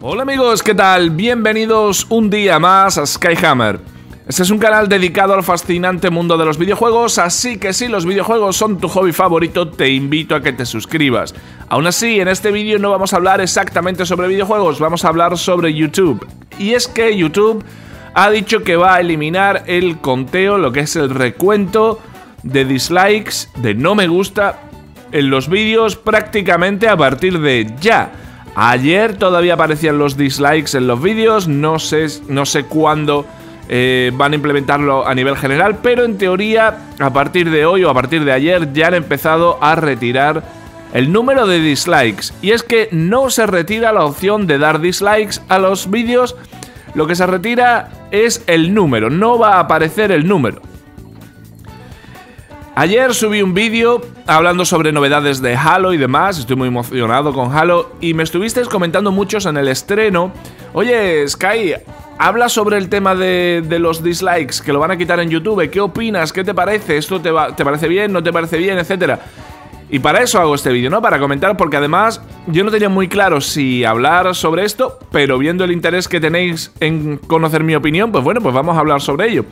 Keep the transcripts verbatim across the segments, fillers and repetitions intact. Hola amigos, ¿qué tal? Bienvenidos un día más a Skyhammer. Este es un canal dedicado al fascinante mundo de los videojuegos, así que si los videojuegos son tu hobby favorito, te invito a que te suscribas. Aún así, en este vídeo no vamos a hablar exactamente sobre videojuegos, vamos a hablar sobre YouTube. Y es que YouTube ha dicho que va a eliminar el conteo, lo que es el recuento de dislikes, de no me gusta, en los vídeos prácticamente a partir de ya. Ayer todavía aparecían los dislikes en los vídeos, no sé, no sé cuándo eh, van a implementarlo a nivel general, pero en teoría a partir de hoy o a partir de ayer ya han empezado a retirar el número de dislikes. Y es que no se retira la opción de dar dislikes a los vídeos, lo que se retira es el número, no va a aparecer el número. Ayer subí un vídeo hablando sobre novedades de Halo y demás, estoy muy emocionado con Halo y me estuvisteis comentando muchos en el estreno. Oye, Sky, habla sobre el tema de, de los dislikes, que lo van a quitar en YouTube, ¿qué opinas? ¿Qué te parece? ¿Esto te, va, te parece bien? ¿No te parece bien? Etcétera. Y para eso hago este vídeo, ¿no? Para comentar, porque además yo no tenía muy claro si hablar sobre esto, pero viendo el interés que tenéis en conocer mi opinión, pues bueno, pues vamos a hablar sobre ello.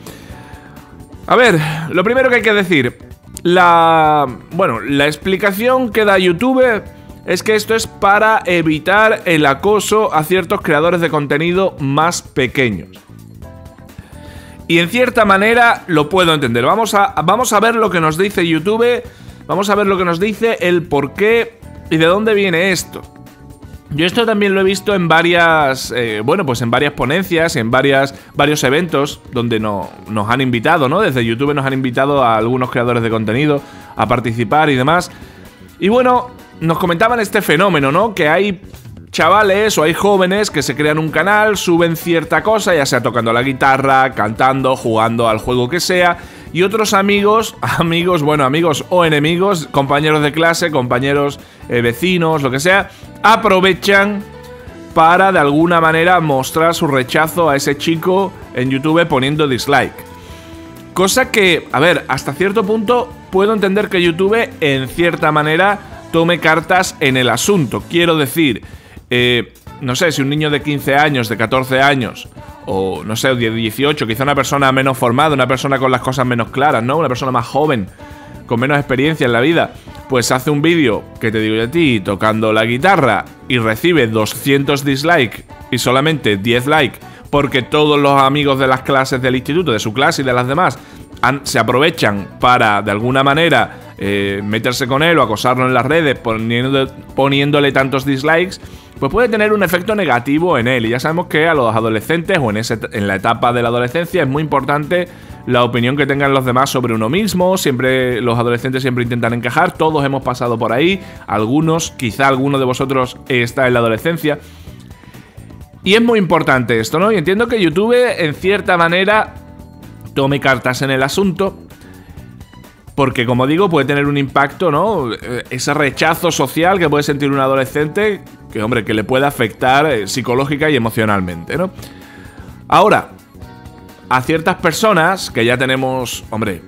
A ver, lo primero que hay que decir, la, bueno, la explicación que da YouTube es que esto es para evitar el acoso a ciertos creadores de contenido más pequeños. Y en cierta manera lo puedo entender. Vamos a, vamos a ver lo que nos dice YouTube, vamos a ver lo que nos dice, el por qué y de dónde viene esto. Yo esto también lo he visto en varias, eh, bueno, pues en varias ponencias, en varias, varios eventos donde no, nos han invitado, ¿no? Desde YouTube nos han invitado a algunos creadores de contenido a participar y demás. Y bueno, nos comentaban este fenómeno, ¿no? Que hay chavales o hay jóvenes que se crean un canal, suben cierta cosa, ya sea tocando la guitarra, cantando, jugando al juego que sea, y otros amigos, amigos, bueno, amigos o enemigos, compañeros de clase, compañeros eh, vecinos, lo que sea, aprovechan para de alguna manera mostrar su rechazo a ese chico en YouTube poniendo dislike. Cosa que, a ver, hasta cierto punto puedo entender que YouTube en cierta manera tome cartas en el asunto. Quiero decir, Eh, no sé, si un niño de quince años, de catorce años, o no sé, de dieciocho, quizá una persona menos formada, una persona con las cosas menos claras, ¿no? Una persona más joven, con menos experiencia en la vida, pues hace un vídeo, que te digo yo a ti, tocando la guitarra y recibe doscientos dislikes y solamente diez likes, porque todos los amigos de las clases del instituto, de su clase y de las demás, han, se aprovechan para, de alguna manera, Eh, meterse con él o acosarlo en las redes poniéndole, poniéndole tantos dislikes, pues puede tener un efecto negativo en él. Y ya sabemos que a los adolescentes o en, ese, en la etapa de la adolescencia es muy importante la opinión que tengan los demás sobre uno mismo. Siempre los adolescentes siempre intentan encajar, todos hemos pasado por ahí, algunos, quizá alguno de vosotros está en la adolescencia. Y es muy importante esto, ¿no? Y entiendo que YouTube en cierta manera tome cartas en el asunto, porque, como digo, puede tener un impacto, ¿no? Ese rechazo social que puede sentir un adolescente, que, hombre, que le puede afectar eh, psicológica y emocionalmente, ¿no? Ahora, a ciertas personas que ya tenemos, hombre,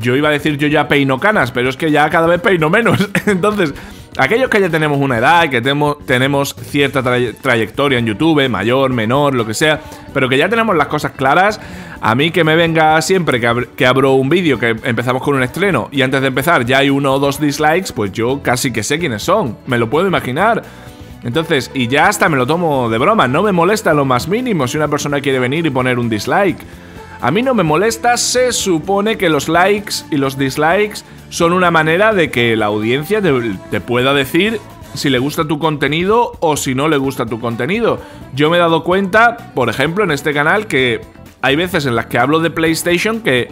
yo iba a decir yo ya peino canas, pero es que ya cada vez peino menos. Entonces, aquellos que ya tenemos una edad, que tenemos, tenemos cierta tray- trayectoria en YouTube, mayor, menor, lo que sea, pero que ya tenemos las cosas claras, a mí que me venga siempre que, ab que abro un vídeo, que empezamos con un estreno, y antes de empezar ya hay uno o dos dislikes, pues yo casi que sé quiénes son, me lo puedo imaginar. Entonces, y ya hasta me lo tomo de broma, no me molesta lo más mínimo si una persona quiere venir y poner un dislike. A mí no me molesta, se supone que los likes y los dislikes son una manera de que la audiencia te, te pueda decir si le gusta tu contenido o si no le gusta tu contenido. Yo me he dado cuenta, por ejemplo, en este canal, que hay veces en las que hablo de PlayStation que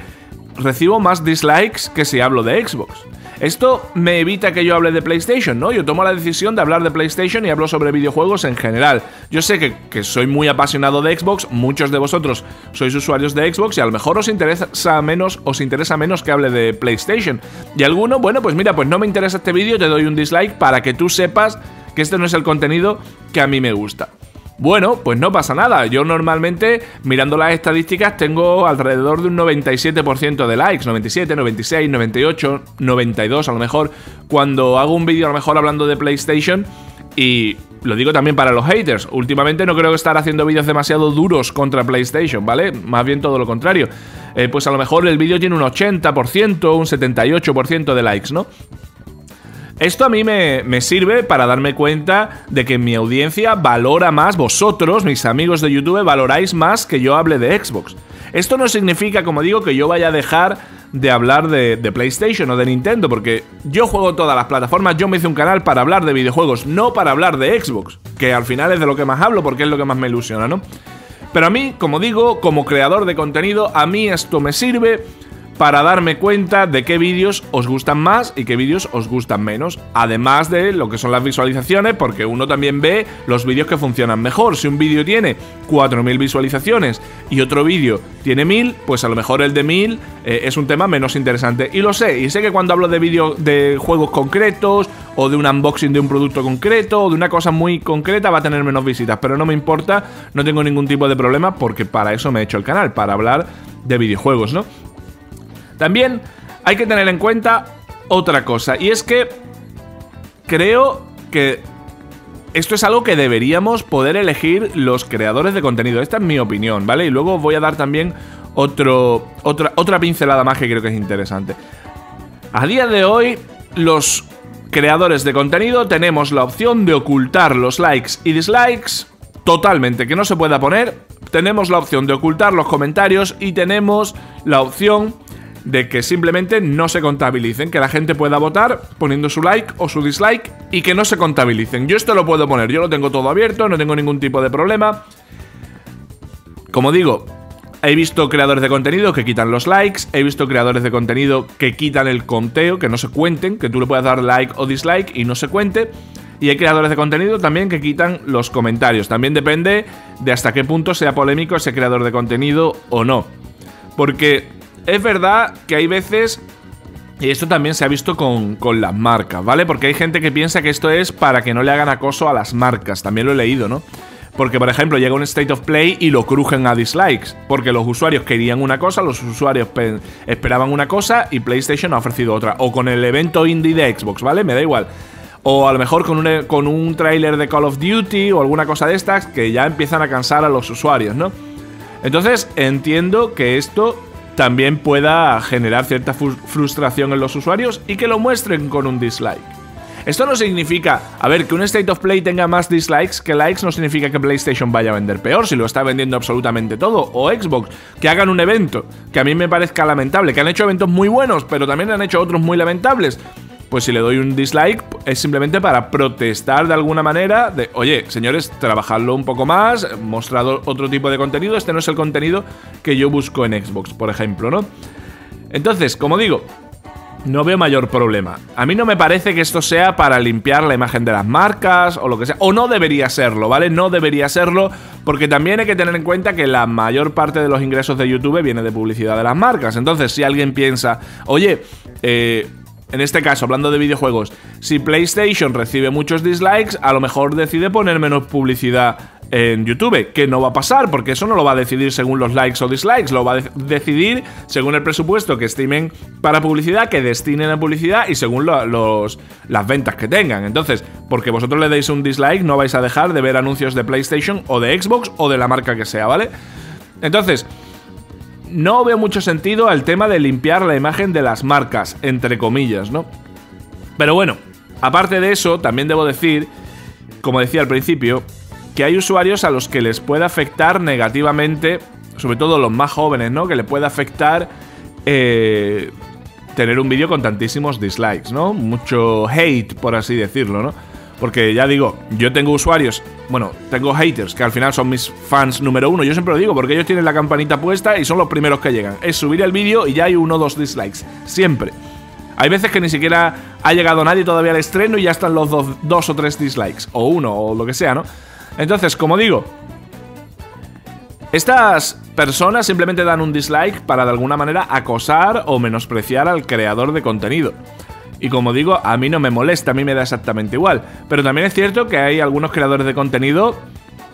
recibo más dislikes que si hablo de Xbox. Esto me evita que yo hable de PlayStation, ¿no? Yo tomo la decisión de hablar de PlayStation y hablo sobre videojuegos en general. Yo sé que, que soy muy apasionado de Xbox, muchos de vosotros sois usuarios de Xbox y a lo mejor os interesa menos, os interesa menos que hable de PlayStation. Y alguno, bueno, pues mira, pues no me interesa este vídeo, te doy un dislike para que tú sepas que este no es el contenido que a mí me gusta. Bueno, pues no pasa nada. Yo normalmente, mirando las estadísticas, tengo alrededor de un noventa y siete por ciento de likes. noventa y siete, noventa y seis, noventa y ocho, noventa y dos a lo mejor. Cuando hago un vídeo a lo mejor hablando de PlayStation y Lo digo también para los haters. Últimamente no creo que estar haciendo vídeos demasiado duros contra PlayStation, ¿vale? Más bien todo lo contrario. Eh, pues a lo mejor el vídeo tiene un ochenta por ciento, un setenta y ocho por ciento de likes, ¿no? Esto a mí me, me sirve para darme cuenta de que mi audiencia valora más, vosotros, mis amigos de YouTube, valoráis más que yo hable de Xbox. Esto no significa, como digo, que yo vaya a dejar de hablar de, de PlayStation o de Nintendo, porque yo juego todas las plataformas, yo me hice un canal para hablar de videojuegos, no para hablar de Xbox, que al final es de lo que más hablo porque es lo que más me ilusiona, ¿no? Pero a mí, como digo, como creador de contenido, a mí esto me sirve para darme cuenta de qué vídeos os gustan más y qué vídeos os gustan menos, además de lo que son las visualizaciones, porque uno también ve los vídeos que funcionan mejor. Si un vídeo tiene cuatro mil visualizaciones y otro vídeo tiene mil, pues a lo mejor el de mil eh, es un tema menos interesante, y lo sé, y sé que cuando hablo de vídeos de juegos concretos o de un unboxing de un producto concreto o de una cosa muy concreta va a tener menos visitas, pero no me importa, no tengo ningún tipo de problema, porque para eso me he hecho el canal, para hablar de videojuegos, ¿no? También hay que tener en cuenta otra cosa, y es que creo que esto es algo que deberíamos poder elegir los creadores de contenido. Esta es mi opinión, ¿vale? Y luego voy a dar también otro, otra, otra pincelada más que creo que es interesante. A día de hoy, los creadores de contenido tenemos la opción de ocultar los likes y dislikes totalmente, que no se pueda poner. Tenemos la opción de ocultar los comentarios y tenemos la opción de que simplemente no se contabilicen, que la gente pueda votar poniendo su like o su dislike y que no se contabilicen. Yo esto lo puedo poner, yo lo tengo todo abierto, no tengo ningún tipo de problema. Como digo, he visto creadores de contenido que quitan los likes, he visto creadores de contenido que quitan el conteo, que no se cuenten, que tú le puedas dar like o dislike y no se cuente. Y hay creadores de contenido también que quitan los comentarios. También depende de hasta qué punto sea polémico ese creador de contenido o no. Porque es verdad que hay veces, y esto también se ha visto con, con las marcas, ¿vale? Porque hay gente que piensa que esto es para que no le hagan acoso a las marcas, también lo he leído, ¿no? Porque, por ejemplo, llega un State of Play y lo crujen a dislikes, porque los usuarios querían una cosa, los usuarios esperaban una cosa y PlayStation ha ofrecido otra. O con el evento indie de Xbox, ¿vale? Me da igual. O a lo mejor con un, con un tráiler de Call of Duty o alguna cosa de estas que ya empiezan a cansar a los usuarios, ¿no? Entonces, entiendo que esto también pueda generar cierta frustración en los usuarios y que lo muestren con un dislike. Esto no significa, a ver, que un State of Play tenga más dislikes que likes no significa que PlayStation vaya a vender peor, si lo está vendiendo absolutamente todo, o Xbox, que hagan un evento que a mí me parezca lamentable, que han hecho eventos muy buenos, pero también han hecho otros muy lamentables. Pues si le doy un dislike es simplemente para protestar de alguna manera de, oye, señores, trabajadlo un poco más, mostrad otro tipo de contenido, este no es el contenido que yo busco en Xbox, por ejemplo, ¿no? Entonces, como digo, no veo mayor problema. A mí no me parece que esto sea para limpiar la imagen de las marcas o lo que sea, o no debería serlo, ¿vale? No debería serlo, porque también hay que tener en cuenta que la mayor parte de los ingresos de YouTube viene de publicidad de las marcas. Entonces, si alguien piensa, oye, eh... en este caso, hablando de videojuegos, si PlayStation recibe muchos dislikes, a lo mejor decide poner menos publicidad en YouTube, que no va a pasar, porque eso no lo va a decidir según los likes o dislikes, lo va a decidir según el presupuesto que estimen para publicidad, que destinen a publicidad y según lo, los, las ventas que tengan. Entonces, porque vosotros le deis un dislike, no vais a dejar de ver anuncios de PlayStation o de Xbox o de la marca que sea, ¿vale? Entonces, no veo mucho sentido al tema de limpiar la imagen de las marcas, entre comillas, ¿no? Pero bueno, aparte de eso, también debo decir, como decía al principio, que hay usuarios a los que les puede afectar negativamente, sobre todo los más jóvenes, ¿no? Que les puede afectar eh, tener un vídeo con tantísimos dislikes, ¿no? Mucho hate, por así decirlo, ¿no? Porque ya digo, yo tengo usuarios, bueno, tengo haters, que al final son mis fans número uno. Yo siempre lo digo, porque ellos tienen la campanita puesta y son los primeros que llegan. Es subir el vídeo y ya hay uno o dos dislikes, siempre. Hay veces que ni siquiera ha llegado nadie todavía al estreno y ya están los dos, dos o tres dislikes, o uno, o lo que sea, ¿no? Entonces, como digo, estas personas simplemente dan un dislike para de alguna manera acosar o menospreciar al creador de contenido. Y como digo, a mí no me molesta, a mí me da exactamente igual. Pero también es cierto que hay algunos creadores de contenido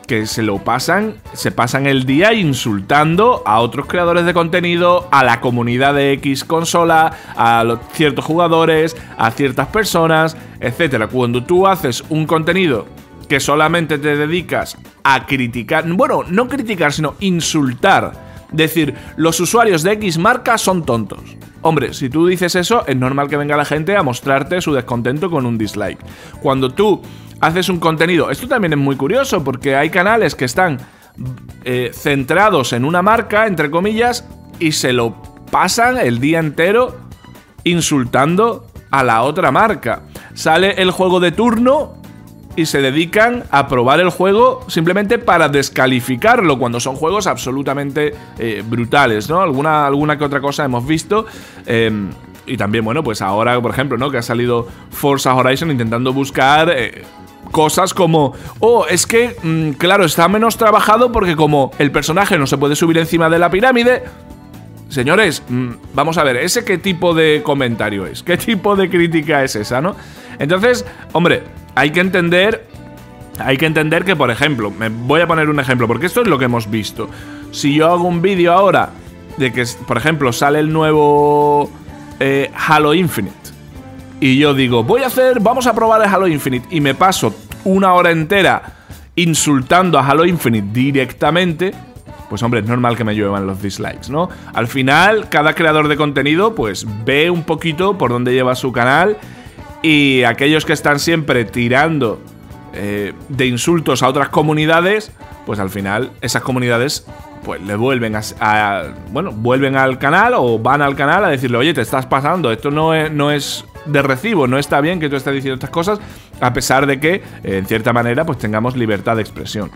que se lo pasan, se pasan el día insultando a otros creadores de contenido, a la comunidad de X consola, a los ciertos jugadores, a ciertas personas, etcétera. Cuando tú haces un contenido que solamente te dedicas a criticar, bueno, no criticar, sino insultar, decir, los usuarios de X marca son tontos. Hombre, si tú dices eso, es normal que venga la gente a mostrarte su descontento con un dislike. Cuando tú haces un contenido, esto también es muy curioso, porque hay canales que están eh, centrados en una marca, entre comillas, y se lo pasan el día entero insultando a la otra marca. Sale el juego de turno y se dedican a probar el juego simplemente para descalificarlo, cuando son juegos absolutamente eh, brutales, ¿no? Alguna, alguna que otra cosa hemos visto. Eh, y también, bueno, pues ahora, por ejemplo, ¿no? Que ha salido Forza Horizon intentando buscar eh, cosas como... Oh, es que, mm, claro, está menos trabajado porque como el personaje no se puede subir encima de la pirámide... Señores, vamos a ver, ¿ese qué tipo de comentario es? ¿Qué tipo de crítica es esa, no? Entonces, hombre, hay que entender, hay que entender que, por ejemplo, me voy a poner un ejemplo, porque esto es lo que hemos visto. Si yo hago un vídeo ahora de que, por ejemplo, sale el nuevo eh, Halo Infinite, y yo digo, voy a hacer, vamos a probar el Halo Infinite, y me paso una hora entera insultando a Halo Infinite directamente... Pues hombre, es normal que me lluevan los dislikes, ¿no? Al final, cada creador de contenido, pues, ve un poquito por dónde lleva su canal. Y aquellos que están siempre tirando eh, de insultos a otras comunidades, pues al final, esas comunidades, pues, le vuelven a, a... Bueno, vuelven al canal o van al canal a decirle, oye, te estás pasando, esto no es, no es de recibo, no está bien que tú estés diciendo estas cosas, a pesar de que, eh, en cierta manera, pues, tengamos libertad de expresión.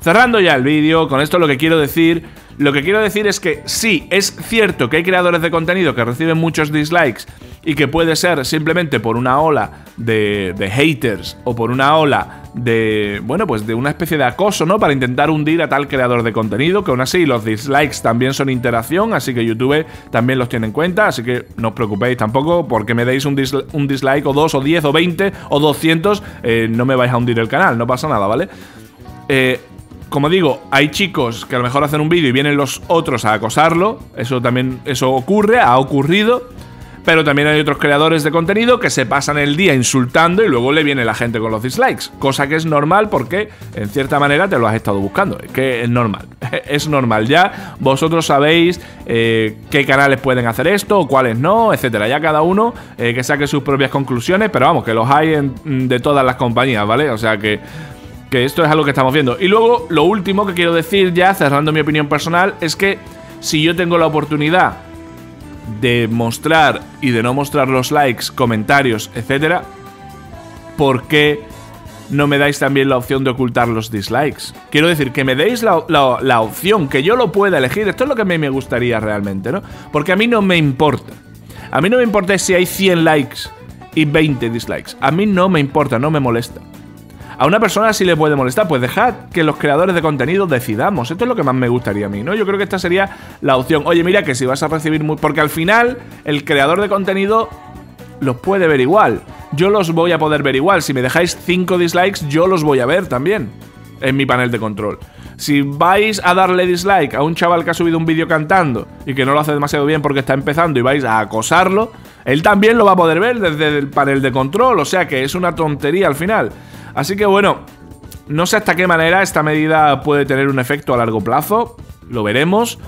Cerrando ya el vídeo, con esto lo que quiero decir, lo que quiero decir es que sí, es cierto que hay creadores de contenido que reciben muchos dislikes y que puede ser simplemente por una ola de, de haters o por una ola de, bueno, pues de una especie de acoso, ¿no? Para intentar hundir a tal creador de contenido, que aún así los dislikes también son interacción, así que YouTube también los tiene en cuenta, así que no os preocupéis tampoco porque me deis un, dis un dislike o dos o diez o veinte o doscientos, eh, no me vais a hundir el canal, no pasa nada, ¿vale? Eh... Como digo, hay chicos que a lo mejor hacen un vídeo y vienen los otros a acosarlo. Eso también, eso ocurre, ha ocurrido. Pero también hay otros creadores de contenido que se pasan el día insultando y luego le viene la gente con los dislikes. Cosa que es normal porque, en cierta manera, te lo has estado buscando. Es que es normal, es normal ya. Vosotros sabéis eh, qué canales pueden hacer esto, cuáles no, etcétera. Ya cada uno eh, que saque sus propias conclusiones, pero vamos, que los hay en, de todas las compañías, ¿vale? O sea que... Que esto es algo que estamos viendo. Y luego, lo último que quiero decir ya, cerrando mi opinión personal, es que si yo tengo la oportunidad de mostrar y de no mostrar los likes, comentarios, etcétera, ¿por qué no me dais también la opción de ocultar los dislikes? Quiero decir, que me deis la, la, la opción, que yo lo pueda elegir. Esto es lo que a mí me gustaría realmente, ¿no? Porque a mí no me importa. A mí no me importa si hay cien likes y veinte dislikes. A mí no me importa, no me molesta. A una persona sí le puede molestar, pues dejad que los creadores de contenido decidamos. Esto es lo que más me gustaría a mí, ¿no? Yo creo que esta sería la opción. Oye, mira que si vas a recibir... Muy... Porque al final, el creador de contenido los puede ver igual. Yo los voy a poder ver igual. Si me dejáis cinco dislikes, yo los voy a ver también en mi panel de control. Si vais a darle dislike a un chaval que ha subido un vídeo cantando y que no lo hace demasiado bien porque está empezando y vais a acosarlo, él también lo va a poder ver desde el panel de control. O sea que es una tontería al final. Así que bueno, no sé hasta qué manera esta medida puede tener un efecto a largo plazo, lo veremos.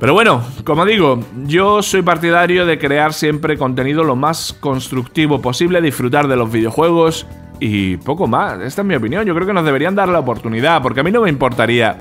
Pero bueno, como digo, yo soy partidario de crear siempre contenido lo más constructivo posible, disfrutar de los videojuegos y poco más. Esta es mi opinión, yo creo que nos deberían dar la oportunidad, porque a mí no me importaría...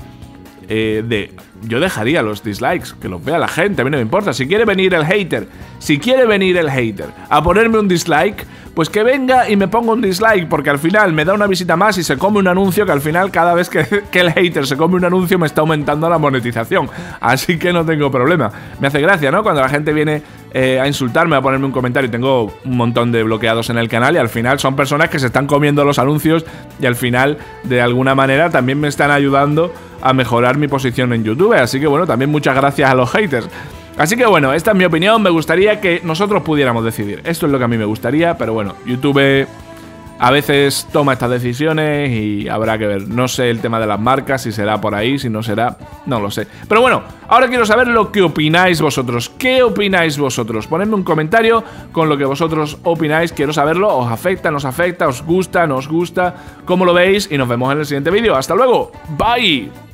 Eh, de, yo dejaría los dislikes, que los vea la gente, a mí no me importa. Si quiere venir el hater, si quiere venir el hater a ponerme un dislike, pues que venga y me ponga un dislike, porque al final me da una visita más y se come un anuncio, que al final cada vez que, que el hater se come un anuncio me está aumentando la monetización, así que no tengo problema. Me hace gracia, ¿no? Cuando la gente viene eh, a insultarme, a ponerme un comentario, y tengo un montón de bloqueados en el canal, y al final son personas que se están comiendo los anuncios y al final de alguna manera también me están ayudando a mejorar mi posición en YouTube. Así que bueno, también muchas gracias a los haters. Así que bueno, esta es mi opinión. Me gustaría que nosotros pudiéramos decidir. Esto es lo que a mí me gustaría, pero bueno, YouTube a veces toma estas decisiones y habrá que ver. No sé el tema de las marcas, si será por ahí, si no será, no lo sé. Pero bueno, ahora quiero saber lo que opináis vosotros. ¿Qué opináis vosotros? Ponedme un comentario con lo que vosotros opináis. Quiero saberlo. ¿Os afecta, nos afecta, os gusta, nos gusta? ¿Cómo lo veis? Y nos vemos en el siguiente vídeo. ¡Hasta luego! ¡Bye!